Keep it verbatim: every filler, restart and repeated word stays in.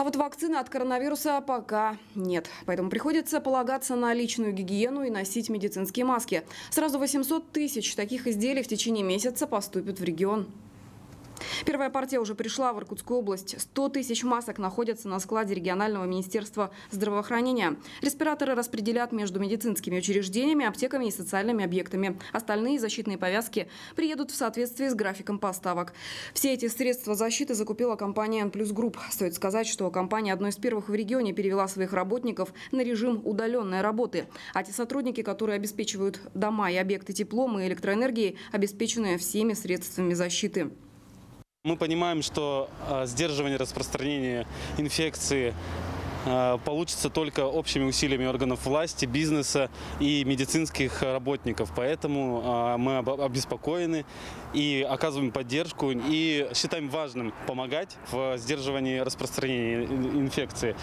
А вот вакцины от коронавируса пока нет. Поэтому приходится полагаться на личную гигиену и носить медицинские маски. Сразу восемьсот тысяч таких изделий в течение месяца поступят в регион. Первая партия уже пришла в Иркутскую область. сто тысяч масок находятся на складе регионального министерства здравоохранения. Респираторы распределят между медицинскими учреждениями, аптеками и социальными объектами. Остальные защитные повязки приедут в соответствии с графиком поставок. Все эти средства защиты закупила компания En+ Group. Стоит сказать, что компания одной из первых в регионе перевела своих работников на режим удаленной работы. А те сотрудники, которые обеспечивают дома и объекты теплом и электроэнергией, обеспечены всеми средствами защиты. Мы понимаем, что сдерживание распространения инфекции получится только общими усилиями органов власти, бизнеса и медицинских работников. Поэтому мы обеспокоены и оказываем поддержку и считаем важным помогать в сдерживании распространения инфекции.